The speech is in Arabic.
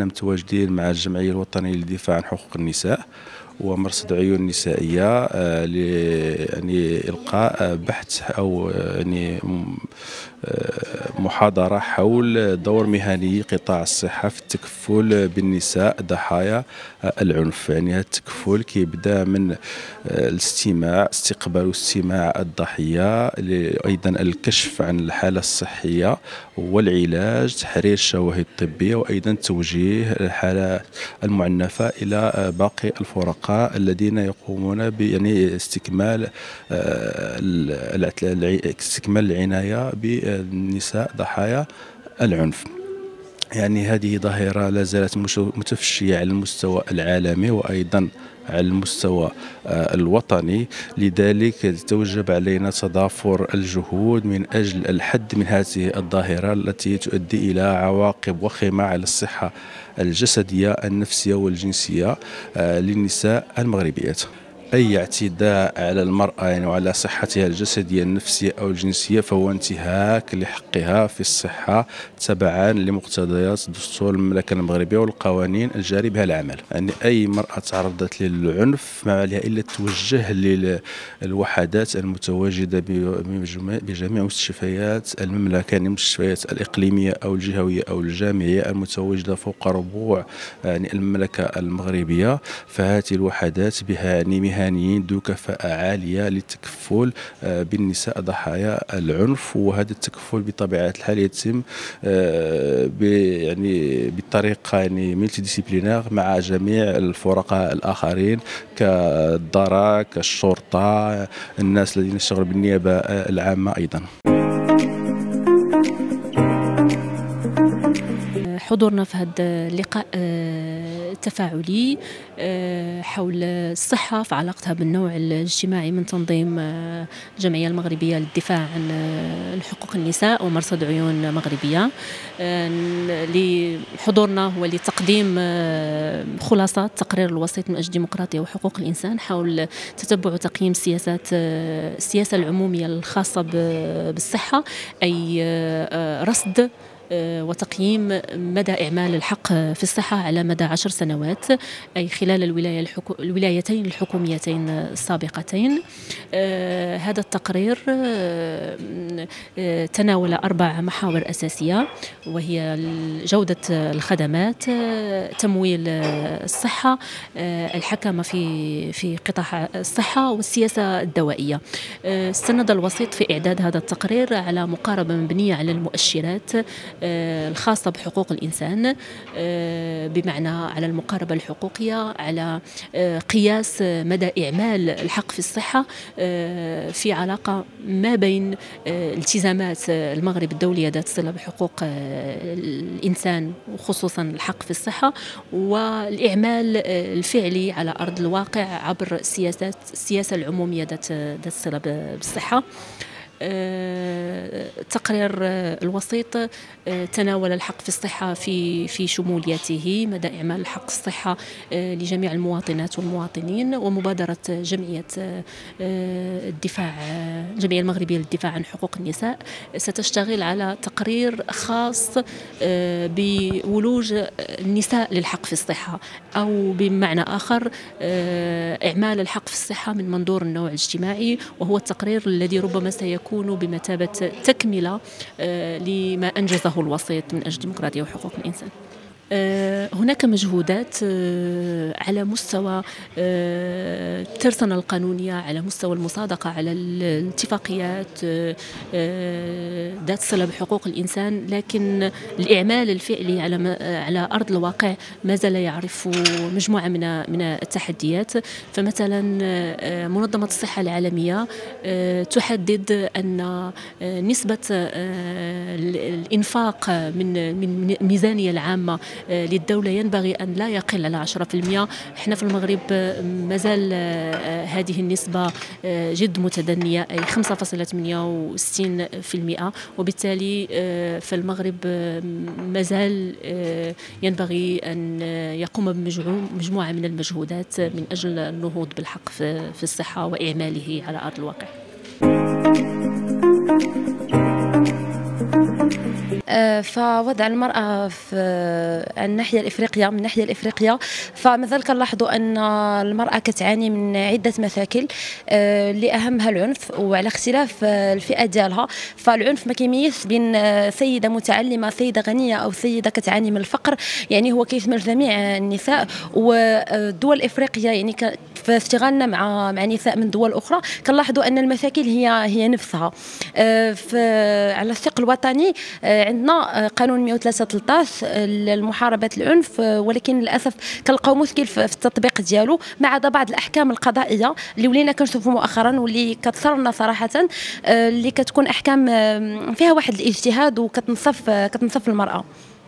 احنا متواجدين مع الجمعية الوطنية للدفاع عن حقوق النساء ومرصد عيون نسائية لإلقاء بحث أو محاضرة حول دور مهني قطاع الصحة في التكفل بالنساء ضحايا العنف. هذا التكفل كيبدا من الاستماع، استقبال واستماع الضحية، أيضا الكشف عن الحالة الصحية والعلاج، تحرير الشواهد الطبية، وأيضا توجيه الحالة المعنفة إلى باقي الفرق الذين يقومون ب استكمال العناية بالنساء ضحايا العنف. هذه ظاهرة لا زالت متفشية على المستوى العالمي وأيضا على المستوى الوطني، لذلك يتوجب علينا تضافر الجهود من أجل الحد من هذه الظاهرة التي تؤدي إلى عواقب وخيمة على الصحة الجسدية النفسية والجنسية للنساء المغربيات. أي اعتداء على المرأة وعلى صحتها الجسدية النفسية أو الجنسية فهو انتهاك لحقها في الصحة تبعا لمقتضيات دستور المملكة المغربية والقوانين الجاري بها العمل. أي مرأة تعرضت للعنف ما عليها إلا توجه للوحدات المتواجدة بجميع مستشفيات المملكة، المستشفيات الإقليمية أو الجهوية أو الجامعية المتواجدة فوق ربوع المملكة المغربية، فهذه الوحدات بها مهنيين ذو كفاءة عالية للتكفل بالنساء ضحايا العنف. وهذا التكفل بطبيعة الحال يتم بطريقة ملتي ديسيبلينار مع جميع الفرقاء الآخرين كالدرك، الشرطة، الناس الذين يشتغلون بالنيابة العامة. أيضا حضورنا في هذا اللقاء تفاعلي حول الصحة في علاقتها بالنوع الاجتماعي من تنظيم الجمعية المغربية للدفاع عن حقوق النساء ومرصد عيون مغربية. حضورنا هو لتقديم خلاصات تقرير الوسيط من اجل الديمقراطية وحقوق الإنسان حول تتبع وتقييم السياسة العمومية الخاصة بالصحة، أي رصد وتقييم مدى إعمال الحق في الصحة على مدى 10 سنوات، أي خلال الولايتين الحكوميتين السابقتين. هذا التقرير تناول 4 محاور أساسية، وهي جودة الخدمات، تمويل الصحة، الحكامة في قطاع الصحة، والسياسة الدوائية. استند الوسيط في إعداد هذا التقرير على مقاربة مبنية على المؤشرات الخاصة بحقوق الإنسان، بمعنى على المقاربة الحقوقية، على قياس مدى إعمال الحق في الصحة في علاقة ما بين التزامات المغرب الدولية ذات الصلة بحقوق الإنسان وخصوصا الحق في الصحة، والإعمال الفعلي على أرض الواقع عبر السياسة العمومية ذات الصلة بالصحة. تقرير الوسيط تناول الحق في الصحة في شموليته، مدى إعمال الحق الصحة لجميع المواطنات والمواطنين، ومبادرة الجمعية المغربية للدفاع عن حقوق النساء ستشتغل على تقرير خاص بولوج النساء للحق في الصحة، أو بمعنى آخر إعمال الحق في الصحة من منظور النوع الاجتماعي، وهو التقرير الذي ربما سيكون بمثابة تكملة لما أنجزه الوسيط من أجل الديمقراطية وحقوق الإنسان. هناك مجهودات على مستوى الترسانة القانونية، على مستوى المصادقة على الاتفاقيات ذات الصلة بحقوق الإنسان، لكن الإعمال الفعلي على أرض الواقع ما زال يعرف مجموعة من التحديات. فمثلا منظمة الصحة العالمية تحدد أن نسبة الإنفاق من الميزانية العامة للدولة ينبغي أن لا يقل على 10%. احنا في المغرب مازال هذه النسبة جد متدنية، أي 5.68%، وبالتالي فالمغرب مازال ينبغي أن يقوم بمجموعة من المجهودات من أجل النهوض بالحق في الصحة وإعماله على أرض الواقع. فوضع المرأة في الناحية الإفريقية فمازال كنلاحظوا أن المرأة كتعاني من عدة مشاكل اللي أهمها العنف وعلى اختلاف الفئة ديالها. فالعنف ما كيميزش بين سيدة متعلمة، سيدة غنية أو سيدة كتعاني من الفقر، يعني هو كيشمل جميع النساء. والدول الإفريقية يعني في اشتغالنا مع نساء من دول أخرى كنلاحظوا أن المشاكل هي نفسها. على الشق الوطني عندنا قانون 103.13 لمحاربة العنف، ولكن للأسف كنلقاو مشكل في التطبيق ديالو، ما عدا بعض الأحكام القضائية اللي ولينا كنشوفو مؤخرا واللي كتثرنا صراحة، اللي كتكون أحكام فيها واحد الاجتهاد وكتنصف المرأة.